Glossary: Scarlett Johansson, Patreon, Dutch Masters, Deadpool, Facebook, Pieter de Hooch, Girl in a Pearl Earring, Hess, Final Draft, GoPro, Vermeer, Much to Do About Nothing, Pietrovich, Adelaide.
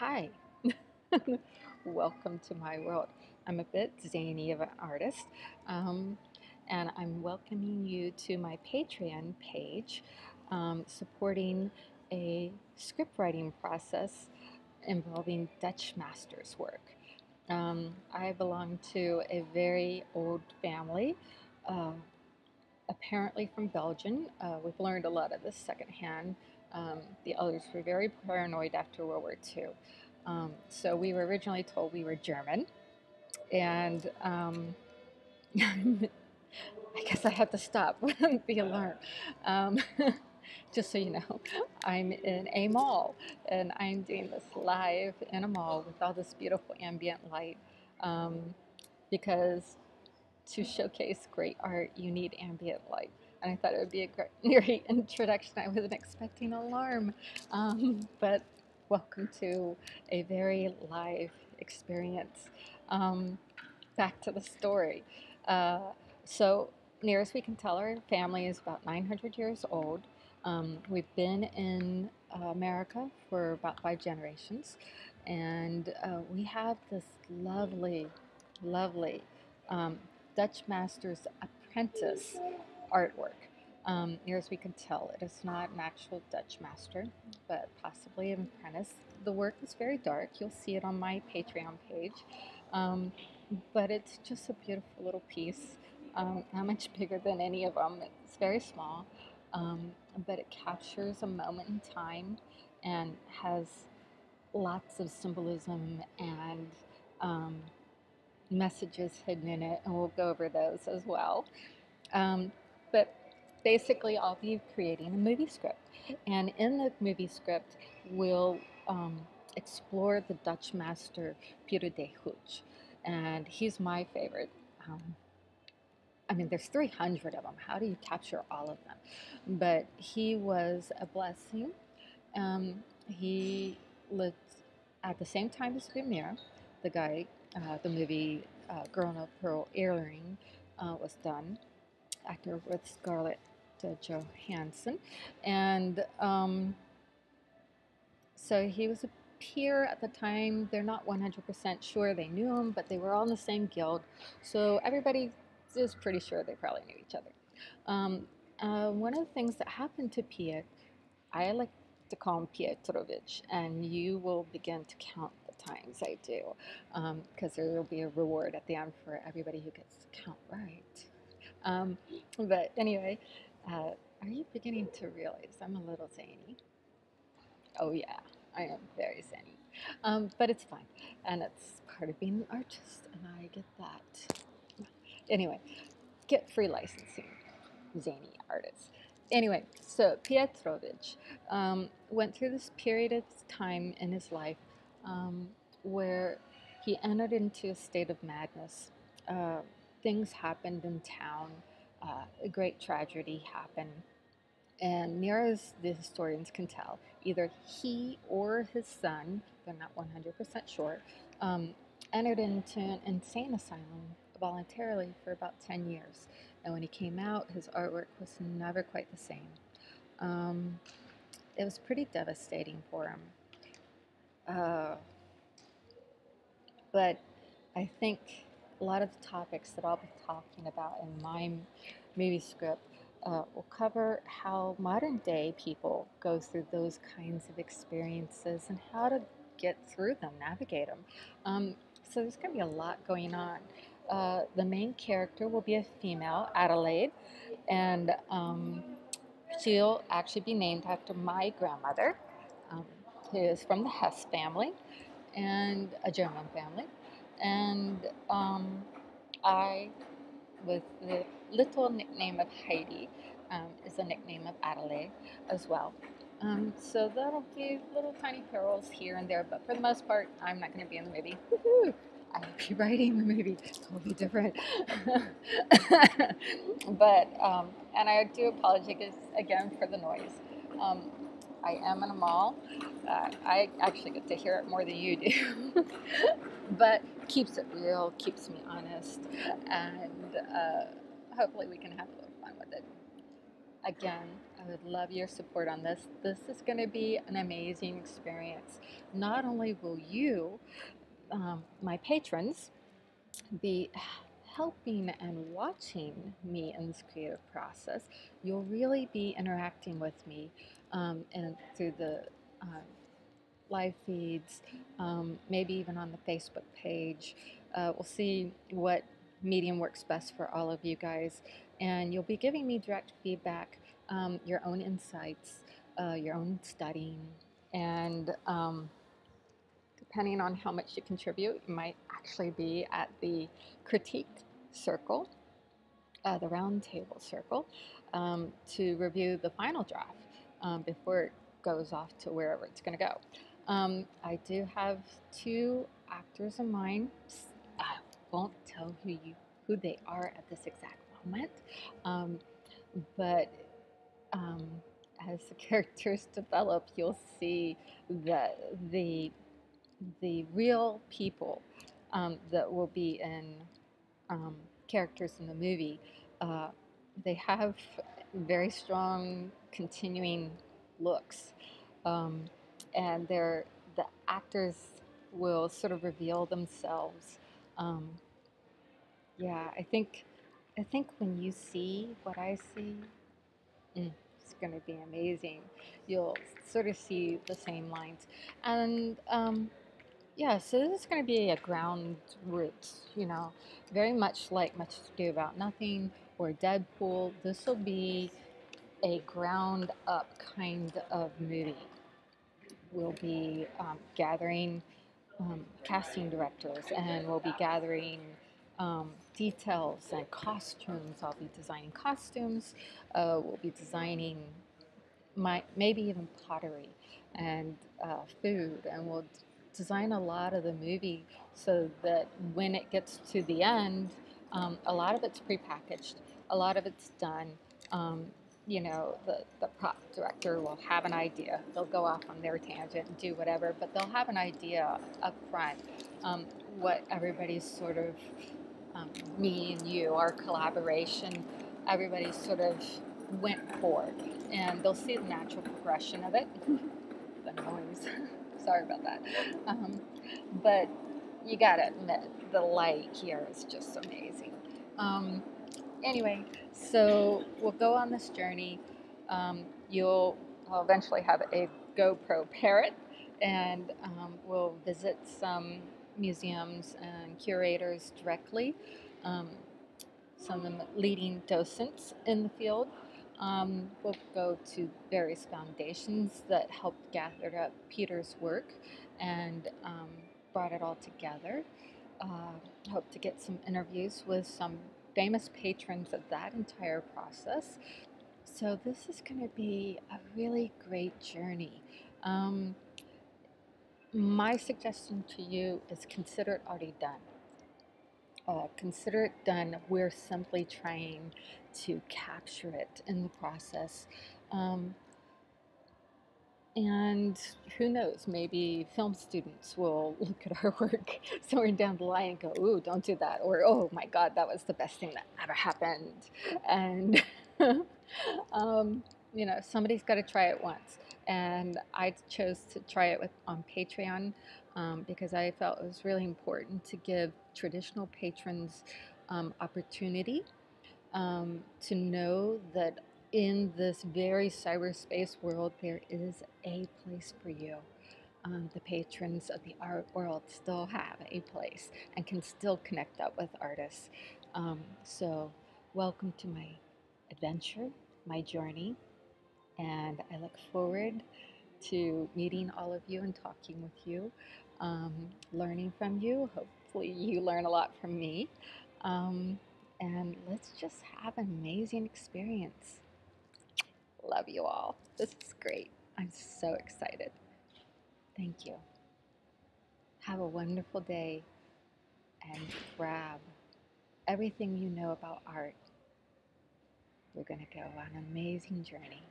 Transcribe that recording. Hi, welcome to my world. I'm a bit zany of an artist, and I'm welcoming you to my Patreon page, supporting a script writing process involving Dutch Masters work. I belong to a very old family, apparently from Belgium. We've learned a lot of this secondhand. The elders were very paranoid after World War II. So we were originally told we were German, and I guess I have to stop the alarm. Just so you know, I'm in a mall, and I'm doing this live in a mall with all this beautiful ambient light, because to showcase great art, you need ambient light. And I thought it would be a great introduction. I wasn't expecting an alarm, but welcome to a very live experience. Back to the story. So near as we can tell, our family is about 900 years old. We've been in America for about 5 generations, and we have this lovely, lovely Dutch Masters apprentice artwork. Near as we can tell, it is not an actual Dutch master, but possibly an apprentice. The work is very dark. You'll see it on my Patreon page, but it's just a beautiful little piece. Not much bigger than any of them. It's very small, but it captures a moment in time and has lots of symbolism and messages hidden in it, and we'll go over those as well. But basically, I'll be creating a movie script, and in the movie script, we'll explore the Dutch master Pieter de Hooch, and he's my favorite. I mean, there's 300 of them. How do you capture all of them? But he was a blessing. He lived at the same time as Vermeer, the guy. The movie Girl in a Pearl Earring was done. Actor with Scarlett Johansson, and so he was a peer at the time. They're not 100% sure they knew him, but they were all in the same guild, so everybody is pretty sure they probably knew each other. One of the things that happened to Piet, I like to call him Pietrovich, and you will begin to count the times I do, because there will be a reward at the end for everybody who gets to count right. But anyway, are you beginning to realize I'm a little zany? Oh yeah, I am very zany. But it's fine, and it's part of being an artist, and I get that. Anyway, get free licensing, zany artists. Anyway, so Pietrovich went through this period of time in his life where he entered into a state of madness. Things happened in town, a great tragedy happened, and near as the historians can tell, either he or his son, they're not 100% sure, entered into an insane asylum voluntarily for about 10 years, and when he came out, his artwork was never quite the same. It was pretty devastating for him, but I think a lot of the topics that I'll be talking about in my movie script will cover how modern day people go through those kinds of experiences and how to get through them, navigate them. So there's going to be a lot going on. The main character will be a female, Adelaide, and she'll actually be named after my grandmother, who is from the Hess family, and a German family. And I, with the little nickname of Heidi, is a nickname of Adelaide as well. So that'll be little tiny perils here and there, but for the most part, I'm not going to be in the movie. Woohoo! I'll be writing the movie, totally different. But, and I do apologize again for the noise. I am in a mall. I actually get to hear it more than you do, but keeps it real, keeps me honest, and hopefully we can have a little fun with it. Again, I would love your support on this. This is going to be an amazing experience. Not only will you, my patrons, be helping and watching me in this creative process, you'll really be interacting with me and through the live feeds, maybe even on the Facebook page. We'll see what medium works best for all of you guys, and you'll be giving me direct feedback, your own insights, your own studying, and depending on how much you contribute, you might actually be at the critique circle, the round table circle, to review the final draft before it goes off to wherever it's going to go. I do have two actors in mind. I won't tell who they are at this exact moment, but as the characters develop, you'll see that the real people that will be in characters in the movie, they have very strong continuing looks, and the actors will sort of reveal themselves. Yeah, I think when you see what I see, it's going to be amazing. You'll sort of see the same lines, and yeah, so this is going to be a ground route, you know, very much like Much to Do About Nothing or Deadpool. This will be a ground up kind of movie. We'll be gathering casting directors, and we'll be gathering details and costumes. I'll be designing costumes. We'll be designing maybe even pottery and food, and we'll design a lot of the movie so that when it gets to the end, a lot of it's prepackaged, a lot of it's done. You know, the prop director will have an idea. They'll go off on their tangent and do whatever, but they'll have an idea up front, what everybody's sort of, me and you, our collaboration, everybody sort of went for, and they'll see the natural progression of it. The noise. Sorry about that. But you gotta admit, the light here is just amazing. Anyway, so we'll go on this journey. I'll eventually have a GoPro parrot, and we'll visit some museums and curators directly, some of the leading docents in the field. We'll go to various foundations that helped gather up Peter's work and brought it all together. Hope to get some interviews with some famous patrons of that entire process. So this is going to be a really great journey. My suggestion to you is consider it already done. Consider it done. We're simply trying to capture it in the process. And who knows, maybe film students will look at our work somewhere down the line and go, ooh, don't do that. Or, oh my God, that was the best thing that ever happened. And, you know, somebody's got to try it once. And I chose to try it on Patreon because I felt it was really important to give traditional patrons opportunity to know that in this very cyberspace world, there is a place for you. The patrons of the art world still have a place and can still connect up with artists. So welcome to my adventure, my journey, and I look forward to meeting all of you and talking with you, learning from you. Hopefully you learn a lot from me. And let's just have an amazing experience. Love you all. This is great. I'm so excited. Thank you. Have a wonderful day, and grab everything you know about art. We're going to go on an amazing journey.